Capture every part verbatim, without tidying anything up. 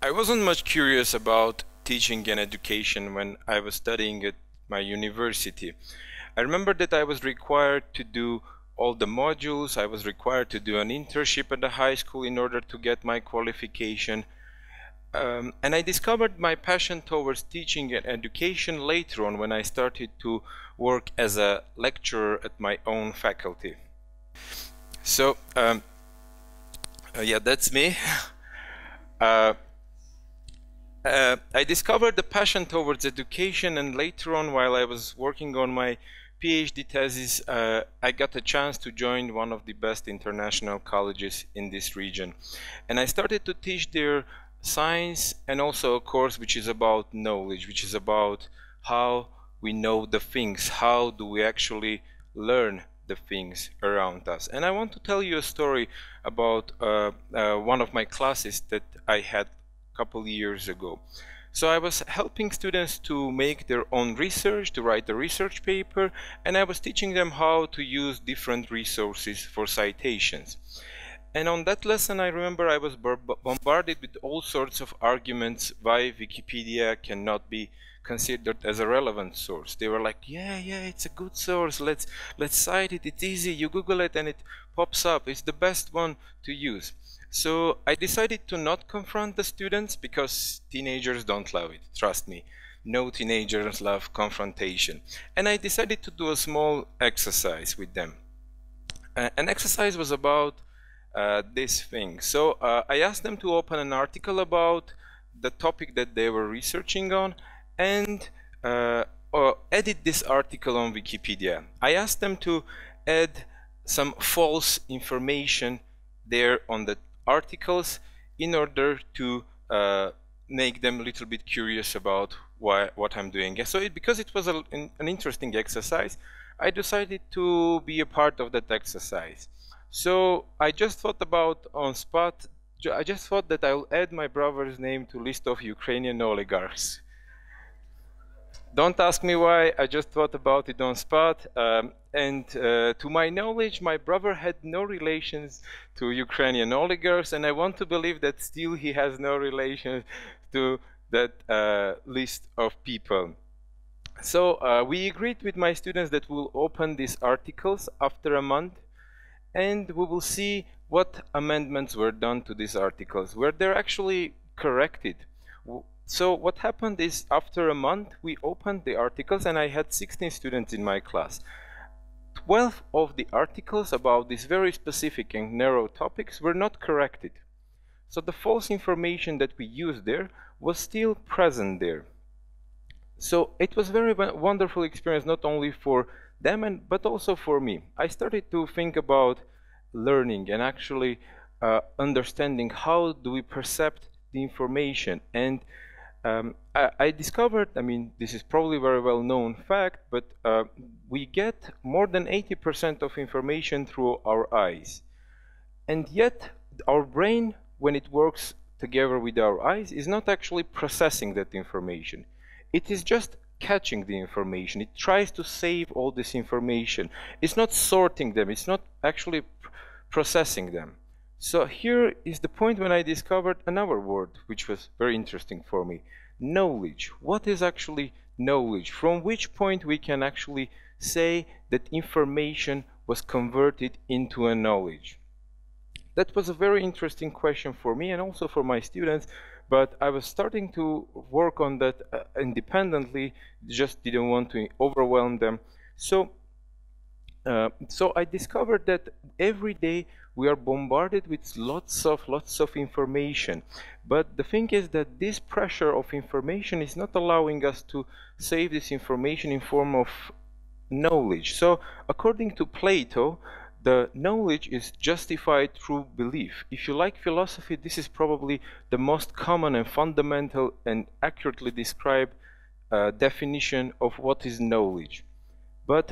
I wasn't much curious about teaching and education when I was studying at my university. I remember that I was required to do all the modules, I was required to do an internship at the high school in order to get my qualification. Um, and I discovered my passion towards teaching and education later on when I started to work as a lecturer at my own faculty. So, um, uh, yeah, that's me. uh, uh, I discovered the passion towards education, and later on, while I was working on my PhD thesis, uh, I got a chance to join one of the best international colleges in this region. And I started to teach there science and also a course which is about knowledge, which is about how we know the things, how do we actually learn the things around us. And I want to tell you a story about uh, uh, one of my classes that I had a couple years ago. So I was helping students to make their own research, to write a research paper, and I was teaching them how to use different resources for citations. And on that lesson, I remember I was bombarded with all sorts of arguments why Wikipedia cannot be considered as a relevant source. They were like, yeah, yeah, it's a good source, let's, let's cite it, it's easy, you Google it and it pops up, it's the best one to use. So I decided to not confront the students because teenagers don't love it, trust me. No teenagers love confrontation. And I decided to do a small exercise with them. Uh, an exercise was about Uh, this thing. So uh, I asked them to open an article about the topic that they were researching on and uh, or edit this article on Wikipedia. I asked them to add some false information there on the articles in order to uh, make them a little bit curious about why, what I'm doing. So it, because it was a, an, an interesting exercise, I decided to be a part of that exercise. So I just thought about on spot, I just thought that I'll add my brother's name to list of Ukrainian oligarchs. Don't ask me why, I just thought about it on spot. Um, and uh, to my knowledge, my brother had no relations to Ukrainian oligarchs, and I want to believe that still he has no relations to that uh, list of people. So uh, we agreed with my students that we'll open these articles after a month, and we will see what amendments were done to these articles, where they're actually corrected. So what happened is, after a month, we opened the articles, and I had sixteen students in my class. twelve of the articles about these very specific and narrow topics were not corrected. So the false information that we used there was still present there. So it was a very wonderful experience, not only for them and but also for me. I started to think about learning and actually uh, understanding how do we perceive the information. And um, I, I discovered, I mean, this is probably a very well known fact, but uh, we get more than eighty percent of information through our eyes. And yet our brain, when it works together with our eyes, is not actually processing that information. It is just catching the information. It tries to save all this information. It's not sorting them. It's not actually processing them. So here is the point when I discovered another word which was very interesting for me. Knowledge. What is actually knowledge? From which point we can actually say that information was converted into a knowledge? That was a very interesting question for me and also for my students. But I was starting to work on that uh, independently, just didn't want to overwhelm them. So, uh, so I discovered that every day we are bombarded with lots of, lots of information. But the thing is that this pressure of information is not allowing us to save this information in form of knowledge. So according to Plato, the knowledge is justified through belief. If you like philosophy, this is probably the most common and fundamental and accurately described uh, definition of what is knowledge. But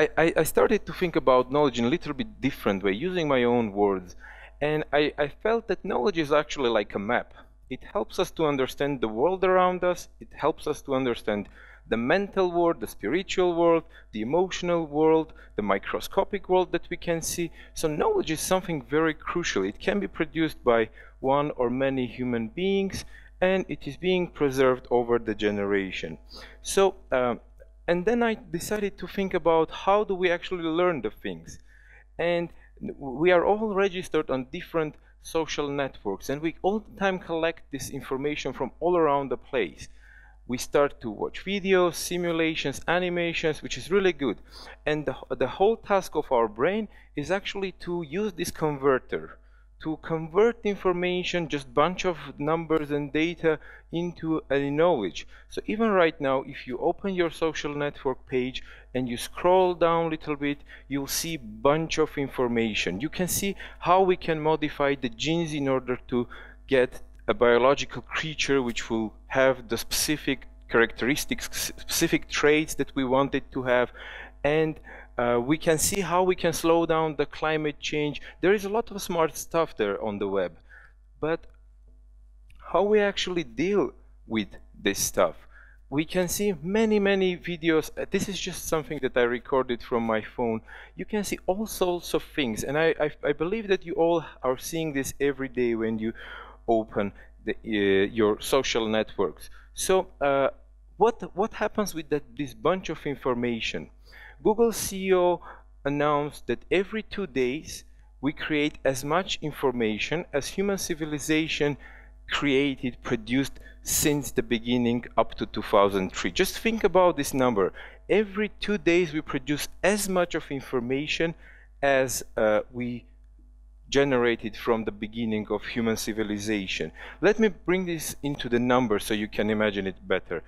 I, I, I started to think about knowledge in a little bit different way, using my own words. And I, I felt that knowledge is actually like a map. It helps us to understand the world around us. It helps us to understand the mental world, the spiritual world, the emotional world, the microscopic world that we can see. So knowledge is something very crucial. It can be produced by one or many human beings, and it is being preserved over the generation. So, um, and then I decided to think about how do we actually learn the things. And we are all registered on different social networks, and we all the time collect this information from all around the place. We start to watch videos, simulations, animations, which is really good. And the, the whole task of our brain is actually to use this converter, to convert information, just bunch of numbers and data, into a knowledge. So even right now, if you open your social network page and you scroll down a little bit, you'll see bunch of information. You can see how we can modify the genes in order to get a biological creature which will have the specific characteristics, specific traits that we want it to have. And Uh, we can see how we can slow down the climate change. There is a lot of smart stuff there on the web. But how we actually deal with this stuff? We can see many, many videos. This is just something that I recorded from my phone. You can see all sorts of things. And I, I, I believe that you all are seeing this every day when you open the, uh, your social networks. So uh, what, what happens with that, this bunch of information? Google C E O announced that every two days we create as much information as human civilization created, produced since the beginning up to two thousand three. Just think about this number. Every two days we produce as much of information as uh, we generated from the beginning of human civilization. Let me bring this into the number so you can imagine it better.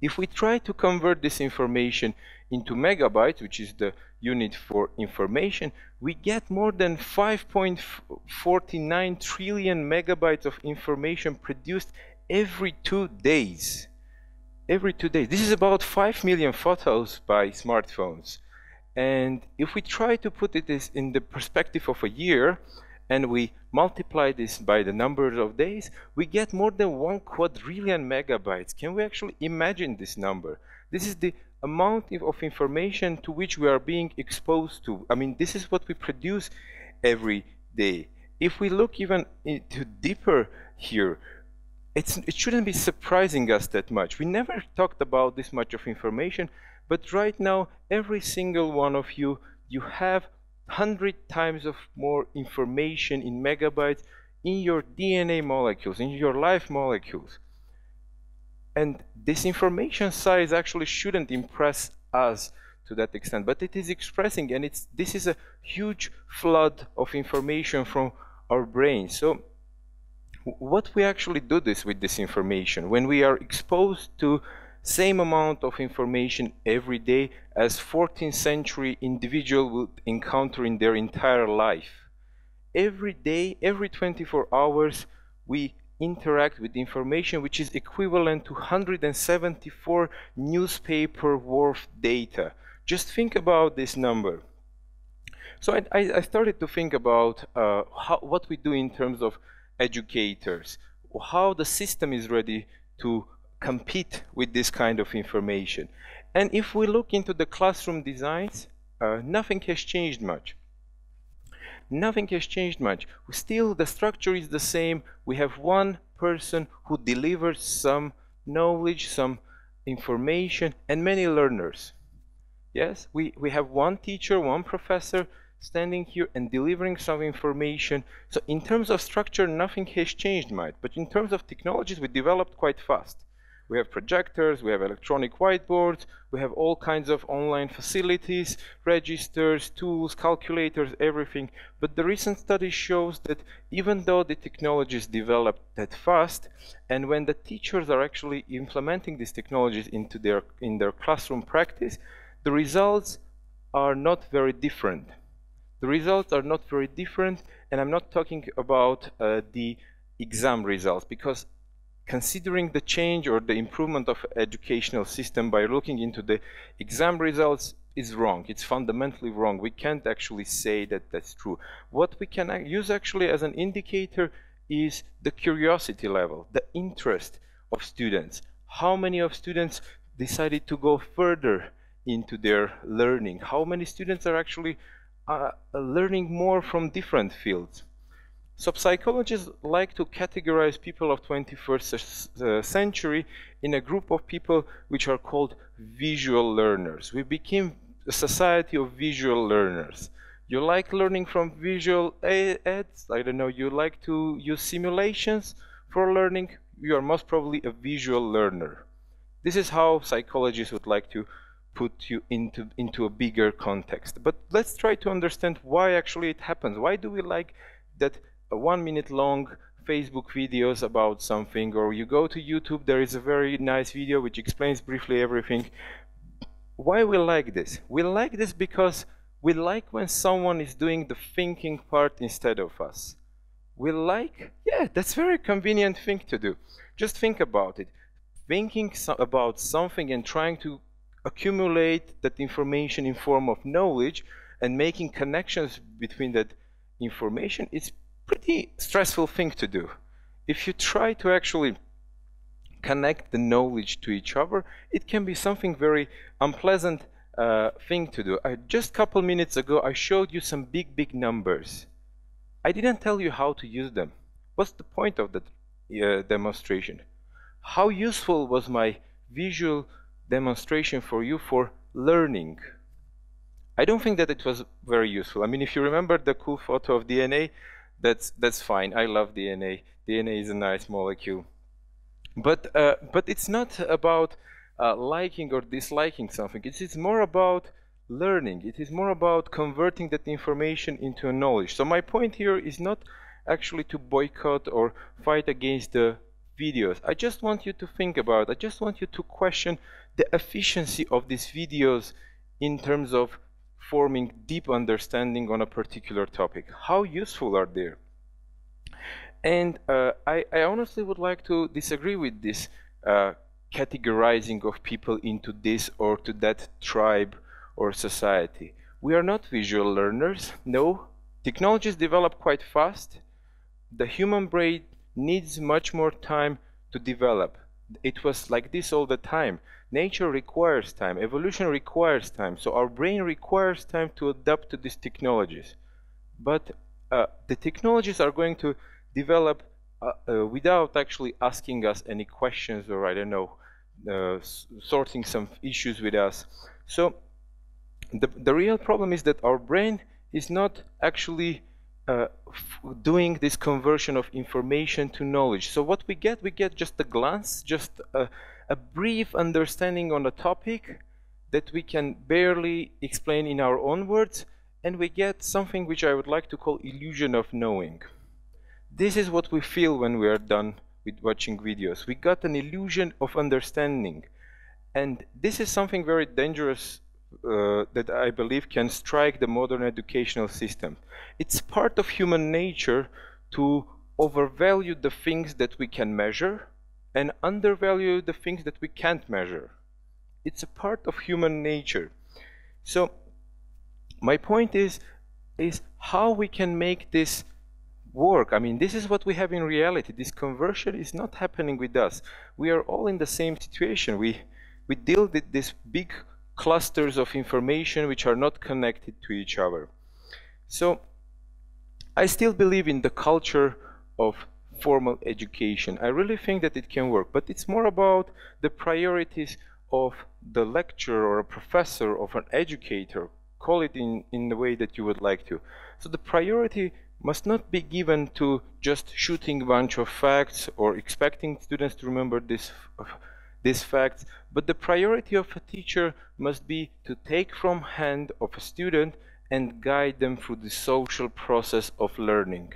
If we try to convert this information into megabytes, which is the unit for information, we get more than five point four nine trillion megabytes of information produced every two days. Every two days. This is about five million photos by smartphones. And if we try to put it in the perspective of a year, and we multiply this by the number of days, we get more than one quadrillion megabytes. Can we actually imagine this number? This is the amount of information to which we are being exposed to. I mean, this is what we produce every day. If we look even into deeper here, it's, it shouldn't be surprising us that much. We never talked about this much of information, but right now, every single one of you, you have one hundred times of more information in megabytes in your D N A molecules, in your life molecules. And this information size actually shouldn't impress us to that extent, but it is expressing, and it's this is a huge flood of information from our brain. So what we actually do this with this information when we are exposed to same amount of information every day as fourteenth century individual would encounter in their entire life. Every day, every twenty-four hours, we interact with information which is equivalent to one hundred seventy-four newspaper worth data. Just think about this number. So I, I started to think about uh, how, what we do in terms of educators, how the system is ready to compete with this kind of information. And if we look into the classroom designs, uh, nothing has changed much. Nothing has changed much. Still, the structure is the same. We have one person who delivers some knowledge, some information, and many learners. Yes, we, we have one teacher, one professor standing here and delivering some information. So in terms of structure, nothing has changed much. But in terms of technologies, we developed quite fast. We have projectors, we have electronic whiteboards, we have all kinds of online facilities, registers, tools, calculators, everything. But the recent study shows that even though the technologies develop that fast, and when the teachers are actually implementing these technologies into their, in their classroom practice, the results are not very different. The results are not very different, and I'm not talking about uh, the exam results, because considering the change or the improvement of educational system by looking into the exam results is wrong. It's fundamentally wrong. We can't actually say that that's true. What we can use actually as an indicator is the curiosity level, the interest of students. How many of students decided to go further into their learning. How many students are actually uh, learning more from different fields? So psychologists like to categorize people of twenty-first century in a group of people which are called visual learners. We became a society of visual learners. You like learning from visual aids? I don't know, you like to use simulations for learning? You are most probably a visual learner. This is how psychologists would like to put you into, into a bigger context. But let's try to understand why actually it happens. Why do we like that one minute long Facebook videos about something, or you go to YouTube, there is a very nice video which explains briefly everything? Why we like this? We like this because we like when someone is doing the thinking part instead of us. We like, yeah, that's very convenient thing to do. Just think about it. Thinking so about something and trying to accumulate that information in form of knowledge and making connections between that information, it's pretty stressful thing to do. If you try to actually connect the knowledge to each other, it can be something very unpleasant uh, thing to do. I, just a couple minutes ago, I showed you some big, big numbers. I didn't tell you how to use them. What's the point of that uh, demonstration? How useful was my visual demonstration for you for learning? I don't think that it was very useful. I mean, if you remember the cool photo of D N A, that's that's fine. I love D N A. D N A is a nice molecule. But uh, but it's not about uh, liking or disliking something. It's, it's more about learning. It is more about converting that information into a knowledge. So my point here is not actually to boycott or fight against the videos. I just want you to think about it. I just want you to question the efficiency of these videos in terms of forming deep understanding on a particular topic. How useful are they? And uh, I, I honestly would like to disagree with this uh, categorizing of people into this or to that tribe or society. We are not visual learners, no. Technologies develop quite fast. The human brain needs much more time to develop. It was like this all the time. Nature requires time, evolution requires time, so our brain requires time to adapt to these technologies. But uh, the technologies are going to develop uh, uh, without actually asking us any questions or, I don't know, uh, sorting some issues with us. So the, the real problem is that our brain is not actually Uh, doing this conversion of information to knowledge. So what we get, we get just a glance, just a, a brief understanding on a topic that we can barely explain in our own words, and we get something which I would like to call illusion of knowing. This is what we feel when we are done with watching videos. We got an illusion of understanding, and this is something very dangerous Uh, that I believe can strike the modern educational system. It's part of human nature to overvalue the things that we can measure and undervalue the things that we can't measure. It's a part of human nature. So my point is, is how we can make this work. I mean, this is what we have in reality. This conversion is not happening with us. We are all in the same situation. We, we deal with this big clusters of information which are not connected to each other. So I still believe in the culture of formal education. I really think that it can work, but it's more about the priorities of the lecturer or a professor or an educator. Call it in, in the way that you would like to. So the priority must not be given to just shooting a bunch of facts or expecting students to remember this these facts, but the priority of a teacher must be to take from hand of a student and guide them through the social process of learning.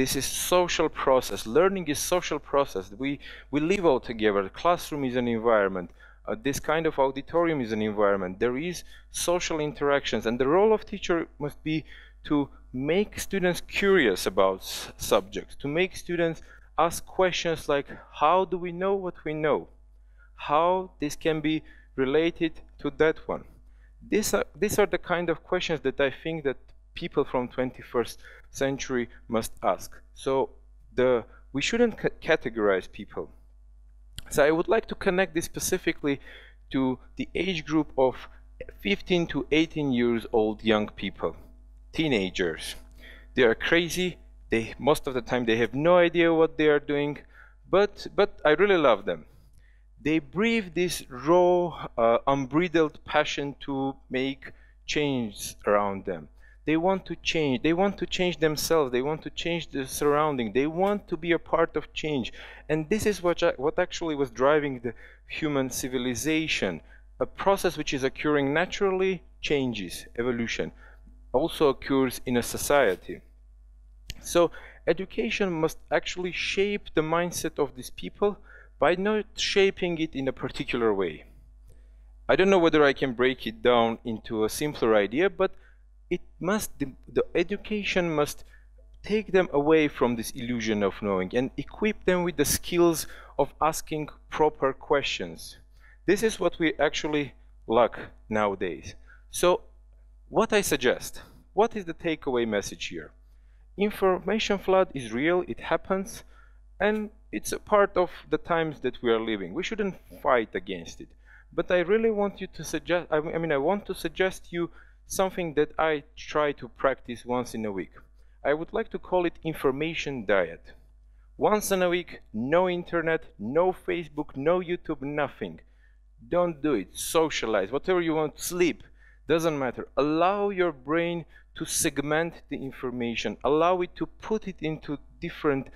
This is social process. Learning is social process. We, we live all together. The classroom is an environment. Uh, this kind of auditorium is an environment. There is social interactions, and the role of teacher must be to make students curious about subjects, to make students ask questions like, how do we know what we know? How this can be related to that one? These are, these are the kind of questions that I think that people from twenty-first century must ask. So the, we shouldn't categorize people. So I would like to connect this specifically to the age group of fifteen to eighteen years old young people, teenagers. They are crazy. They, most of the time, they have no idea what they are doing, but, but I really love them. They breathe this raw, uh, unbridled passion to make change around them. They want to change. They want to change themselves. They want to change the surrounding. They want to be a part of change. And this is what, what actually was driving the human civilization, a process which is occurring naturally, changes, evolution, also occurs in a society. So education must actually shape the mindset of these people by not shaping it in a particular way. I don't know whether I can break it down into a simpler idea, but it must, the, the education must take them away from this illusion of knowing and equip them with the skills of asking proper questions. This is what we actually lack nowadays. So what I suggest, what is the takeaway message here? Information flood is real, it happens, and it's a part of the times that we are living. We shouldn't fight against it. But I really want you to suggest, I mean, I want to suggest you something that I try to practice once in a week. I would like to call it information diet. Once in a week, no internet, no Facebook, no YouTube, nothing. Don't do it. Socialize, whatever you want, sleep, doesn't matter. Allow your brain to segment the information. Allow it to put it into different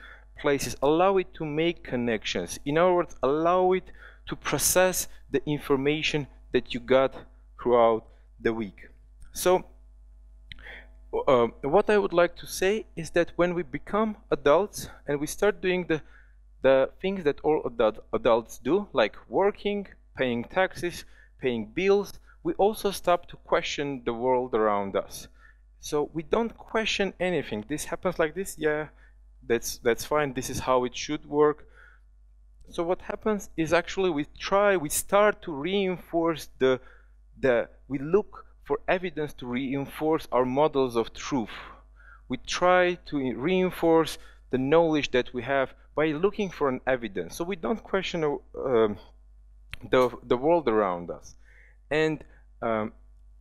places. Allow it to make connections. In other words, allow it to process the information that you got throughout the week. So uh, what I would like to say is that when we become adults and we start doing the, the things that all adult, adults do, like working, paying taxes, paying bills, we also stop to question the world around us. So we don't question anything. This happens like this, yeah, that's, that's fine, this is how it should work. So what happens is actually we try, we start to reinforce the, the we look for evidence to reinforce our models of truth. We try to reinforce the knowledge that we have by looking for an evidence. So we don't question uh, the, the world around us. And um,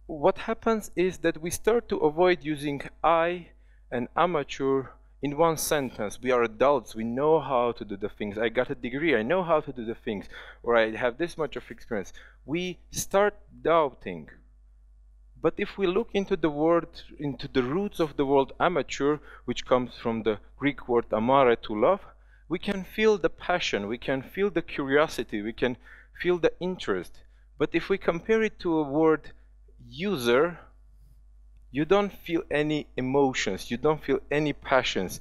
what happens is that we start to avoid using I and amateur in one sentence. We are adults, we know how to do the things. I got a degree, I know how to do the things, or I have this much of experience. We start doubting. But if we look into the word, into the roots of the word amateur, which comes from the Greek word amare, to love, we can feel the passion, we can feel the curiosity, we can feel the interest. But if we compare it to a word user, you don't feel any emotions, you don't feel any passions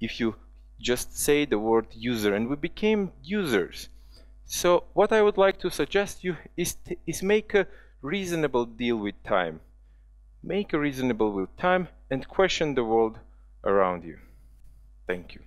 if you just say the word user, and we became users. So what I would like to suggest you is, is make a reasonable deal with time. Make a reasonable deal with time and question the world around you. Thank you.